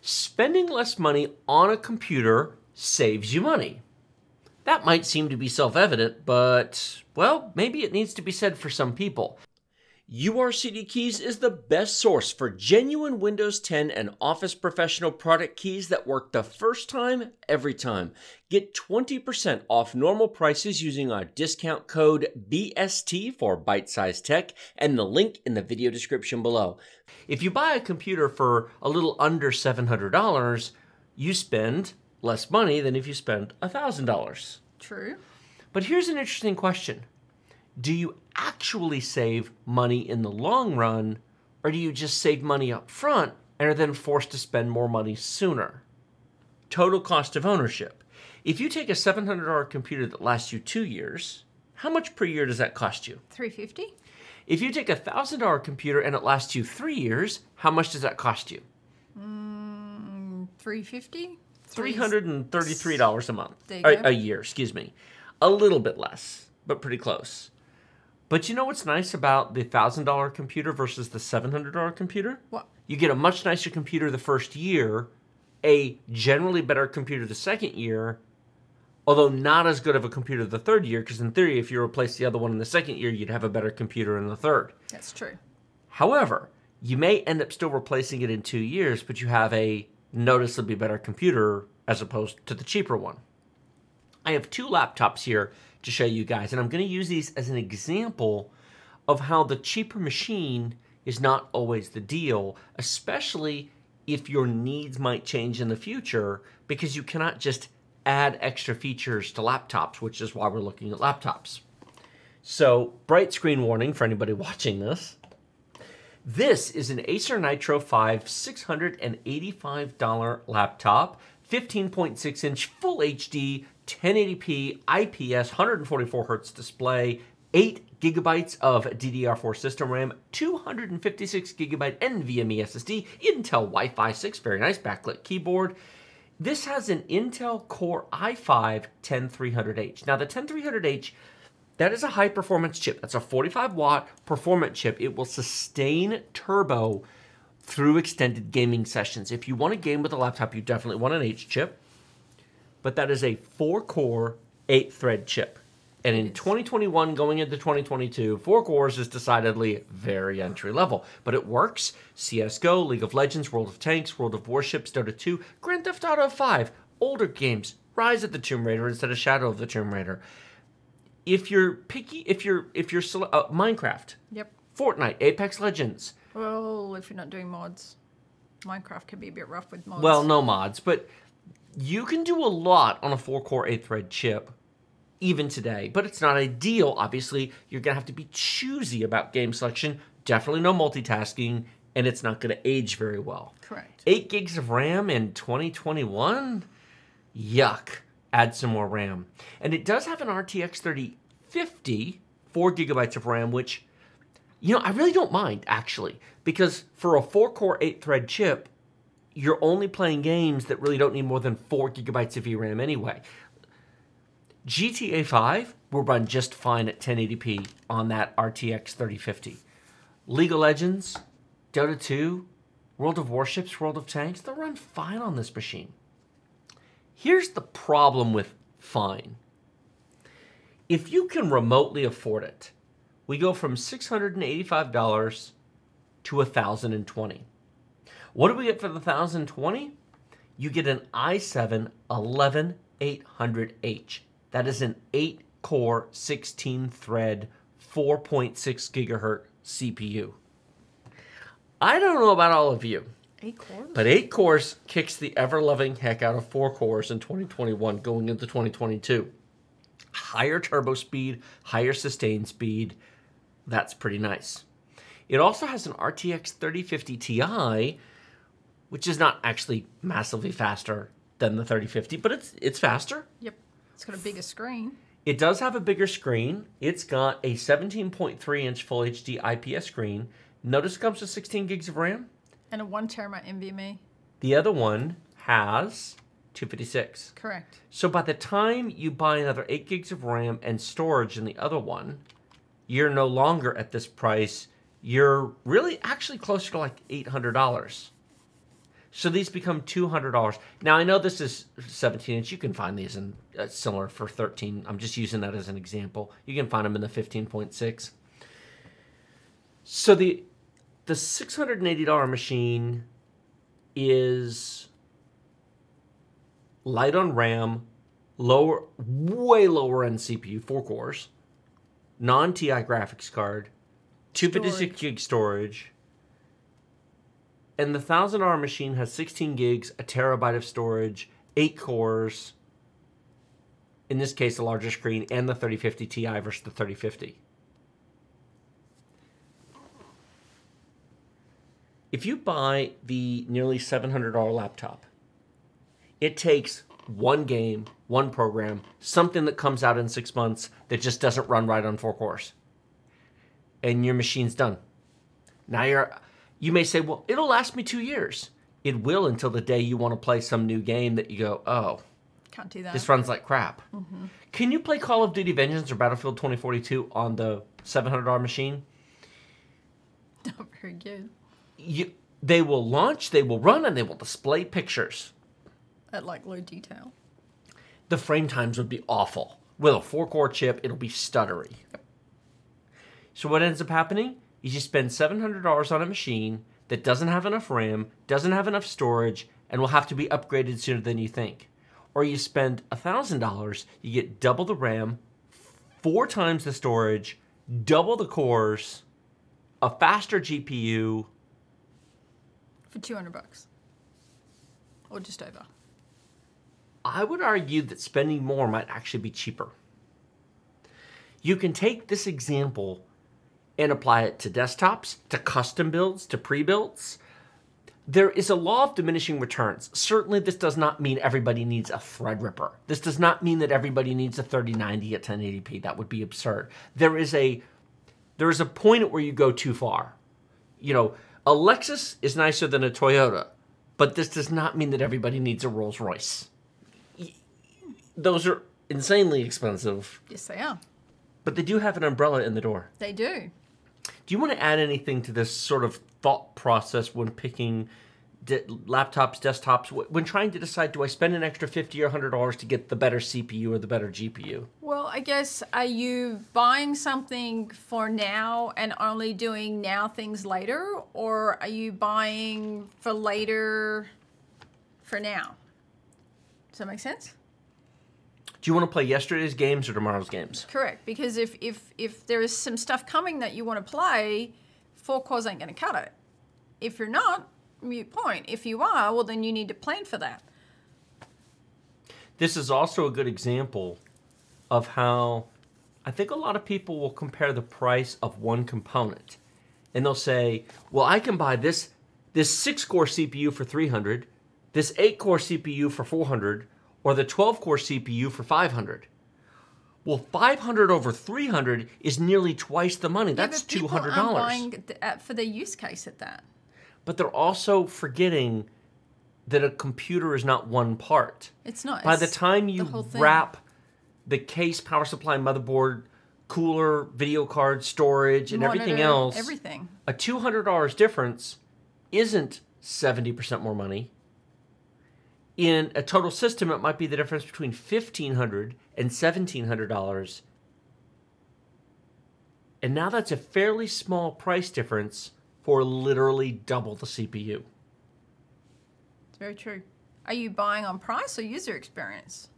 spending less money on a computer saves you money. That might seem to be self-evident, but, well, maybe it needs to be said for some people. URCD Keys is the best source for genuine Windows 10 and Office Professional product keys that work the first time, every time. Get 20% off normal prices using our discount code BST for Byte Size Tech and the link in the video description below. If you buy a computer for a little under $700, you spend less money than if you spend $1,000. True. But here's an interesting question. Do you actually save money in the long run, or do you just save money up front and are then forced to spend more money sooner? Total cost of ownership. If you take a $700 computer that lasts you 2 years, how much per year does that cost you? $350. If you take a $1,000 computer and it lasts you 3 years, how much does that cost you? $350. $333 a month. There you go. A year, excuse me. A little bit less, but pretty close. But you know what's nice about the $1,000 computer versus the $700 computer? What? You get a much nicer computer the first year, a generally better computer the second year, although not as good of a computer the third year, because in theory, if you replace the other one in the second year, you'd have a better computer in the third. That's true. However, you may end up still replacing it in 2 years, but you have a noticeably better computer as opposed to the cheaper one. I have two laptops here to show you guys, and I'm going to use these as an example of how the cheaper machine is not always the deal, especially if your needs might change in the future, because you cannot just add extra features to laptops, which is why we're looking at laptops. So, bright screen warning for anybody watching this. This is an Acer Nitro 5 $685 laptop, 15.6-inch Full HD 1080p IPS 144Hz display, 8 gigabytes of DDR4 system RAM, 256 gigabyte NVMe SSD, Intel Wi-Fi 6, very nice backlit keyboard. This has an Intel Core i5-10300H. Now the 10300H, that is a high performance chip. That's a 45-watt performance chip. It will sustain turbo through extended gaming sessions. If you want to game with a laptop, you definitely want an H chip. But that is a 4-core, 8-thread chip. And in 2021, going into 2022, 4 cores is decidedly very entry level. But it works. CSGO, League of Legends, World of Tanks, World of Warships, Dota 2, Grand Theft Auto 5, older games, Rise of the Tomb Raider instead of Shadow of the Tomb Raider. If you're picky, if you're Minecraft, yep. Fortnite, Apex Legends. Well, if you're not doing mods. Minecraft can be a bit rough with mods. Well, no mods, but you can do a lot on a 4-core, 8-thread chip, even today, but it's not ideal. Obviously, you're going to have to be choosy about game selection, definitely no multitasking, and it's not going to age very well. Correct. 8 gigs of RAM in 2021? Yuck. Add some more RAM. And it does have an RTX 3050, 4 gigabytes of RAM, which, you know, I really don't mind, actually, because for a 4-core, 8-thread chip, you're only playing games that really don't need more than 4 gigabytes of VRAM anyway. GTA 5 will run just fine at 1080p on that RTX 3050. League of Legends, Dota 2, World of Warships, World of Tanks, they'll run fine on this machine. Here's the problem with fine. If you can remotely afford it, we go from $685 to $1,020. What do we get for the 1,020? You get an i7-11800H. That is an 8-core, 16-thread, 4.6 gigahertz CPU. I don't know about all of you, 8 cores? But 8 cores kicks the ever-loving heck out of 4 cores in 2021 going into 2022. Higher turbo speed, higher sustain speed. That's pretty nice. It also has an RTX 3050 Ti, which is not actually massively faster than the 3050, but it's faster. Yep. It's got a bigger screen. It does have a bigger screen. It's got a 17.3-inch Full HD IPS screen. Notice it comes with 16 gigs of RAM. And a 1 terabyte NVMe. The other one has 256. Correct. So by the time you buy another 8 gigs of RAM and storage in the other one, you're no longer at this price. You're really actually closer to like $800. So these become $200. Now, I know this is 17-inch. You can find these in similar for 13. I'm just using that as an example. You can find them in the 15.6. So the $680 machine is light on RAM, lower, way lower end CPU, 4 cores, non-TI graphics card, 256 gig storage, and the $1,000 machine has 16 gigs, 1 terabyte of storage, 8 cores, in this case a larger screen, and the 3050 Ti versus the 3050. If you buy the nearly $700 laptop, it takes one game, one program, something that comes out in 6 months that just doesn't run right on 4 cores. And your machine's done. Now you may say, well, it'll last me 2 years. It will, until the day you want to play some new game that you go, oh, can't do that. This runs like crap. Mm-hmm. Can you play Call of Duty Vengeance or Battlefield 2042 on the $700 machine? Not very good. They will launch, they will run, and they will display pictures. At like low detail. The frame times would be awful. With a 4-core chip, it'll be stuttery. Yep. So what ends up happening is you spend $700 on a machine that doesn't have enough RAM, doesn't have enough storage, and will have to be upgraded sooner than you think. Or you spend $1,000, you get double the RAM, 4 times the storage, double the cores, a faster GPU. For 200 bucks. Or just over. I would argue that spending more might actually be cheaper. You can take this example and apply it to desktops, to custom builds, to pre-builds. There is a law of diminishing returns. Certainly this does not mean everybody needs a Threadripper. This does not mean that everybody needs a 3090 at 1080p. That would be absurd. There is a point at where you go too far. You know, a Lexus is nicer than a Toyota, but this does not mean that everybody needs a Rolls Royce. Those are insanely expensive. Yes, they are. But they do have an umbrella in the door. They do. Do you want to add anything to this sort of thought process when picking laptops, desktops, when trying to decide, do I spend an extra $50 or $100 to get the better CPU or the better GPU? Well, I guess, are you buying something for now and only doing now things later? Or are you buying for later for now? Does that make sense? Do you want to play yesterday's games or tomorrow's games? Correct, because if there is some stuff coming that you want to play, 4 cores ain't going to cut it. If you're not, mute point. If you are, well, then you need to plan for that. This is also a good example of how I think a lot of people will compare the price of one component. And they'll say, well, I can buy this 6-core CPU for $300, this 8-core CPU for $400, or the 12-core CPU for $500. Well, $500 over $300 is nearly twice the money. That's $200. People aren't buying for their use case at that. But they're also forgetting that a computer is not one part. It's not. By the time you wrap the case, power supply, motherboard, cooler, video card, storage, and monitor, everything else, a $200 difference isn't 70% more money. In a total system, it might be the difference between $1,500 and $1,700. And now that's a fairly small price difference for literally double the CPU. It's very true. Are you buying on price or user experience?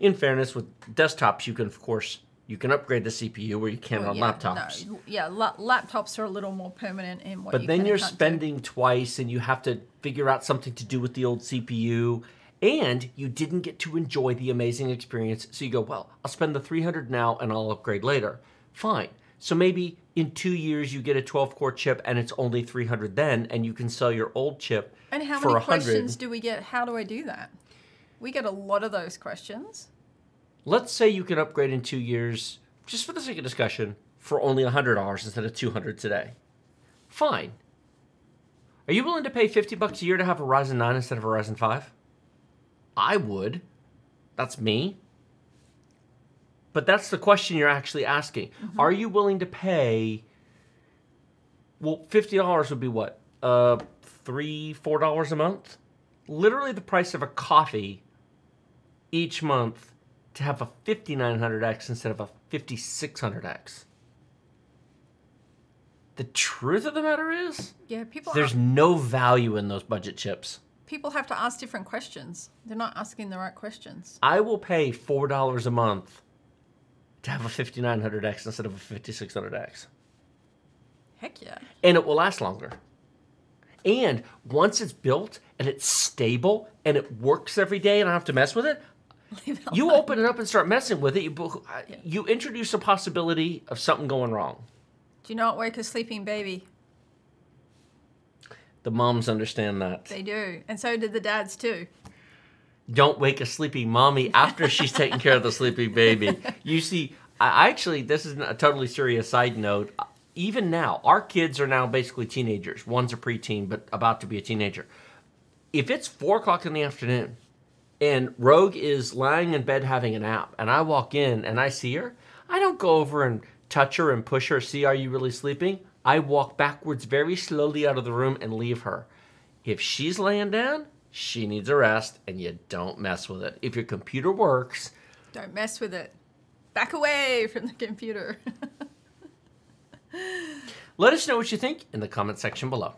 In fairness, with desktops, you can, of course, you can upgrade the CPU where you can on laptops. No. Yeah, laptops are a little more permanent in what you can. But then you're spending twice, and you have to figure out something to do with the old CPU. And you didn't get to enjoy the amazing experience, so you go, well, I'll spend the $300 now and I'll upgrade later. Fine. So maybe in 2 years you get a 12-core chip and it's only $300 then, and you can sell your old chip for $100. And how many questions do we get? How do I do that? We get a lot of those questions. Let's say you can upgrade in 2 years, just for the sake of discussion, for only $100 instead of $200 today. Fine. Are you willing to pay $50 a year to have a Ryzen 9 instead of a Ryzen 5? I would. That's me. But that's the question you're actually asking. Mm-hmm. Are you willing to pay, well, $50 would be what? $3, $4 a month? literally the price of a coffee each month to have a 5900X instead of a 5600X. The truth of the matter is, there's no value in those budget chips. People have to ask different questions. They're not asking the right questions. I will pay $4 a month to have a 5900X instead of a 5600X. Heck yeah. And it will last longer. And once it's built and it's stable and it works every day and I don't have to mess with it, you open it up and start messing with it, you introduce a possibility of something going wrong. Do not wake a sleeping baby. The moms understand that. They do. And so did the dads too. Don't wake a sleeping mommy after she's taking care of the sleeping baby. You see, I actually, this is a totally serious side note. Even now, our kids are now basically teenagers. One's a preteen, but about to be a teenager. If it's 4 o'clock in the afternoon and Rogue is lying in bed having a nap and I walk in and I see her, I don't go over and touch her and push her, see, are you really sleeping? I walk backwards very slowly out of the room and leave her. If she's laying down, she needs a rest, and you don't mess with it. If your computer works... don't mess with it. Back away from the computer. Let us know what you think in the comment section below.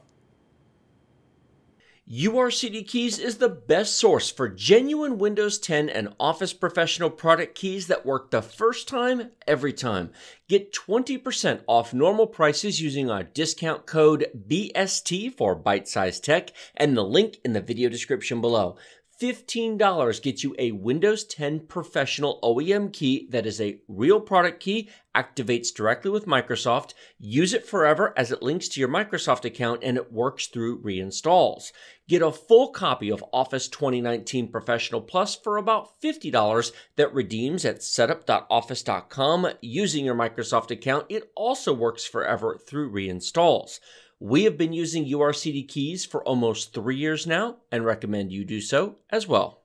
URCD Keys is the best source for genuine Windows 10 and Office Professional product keys that work the first time, every time. Get 20% off normal prices using our discount code BST for Byte Size Tech and the link in the video description below. $15 gets you a Windows 10 Professional OEM key that is a real product key, activates directly with Microsoft, use it forever as it links to your Microsoft account, and it works through reinstalls. Get a full copy of Office 2019 Professional Plus for about $50 that redeems at setup.office.com using your Microsoft account. It also works forever through reinstalls. We have been using URCD Keys for almost 3 years now and recommend you do so as well.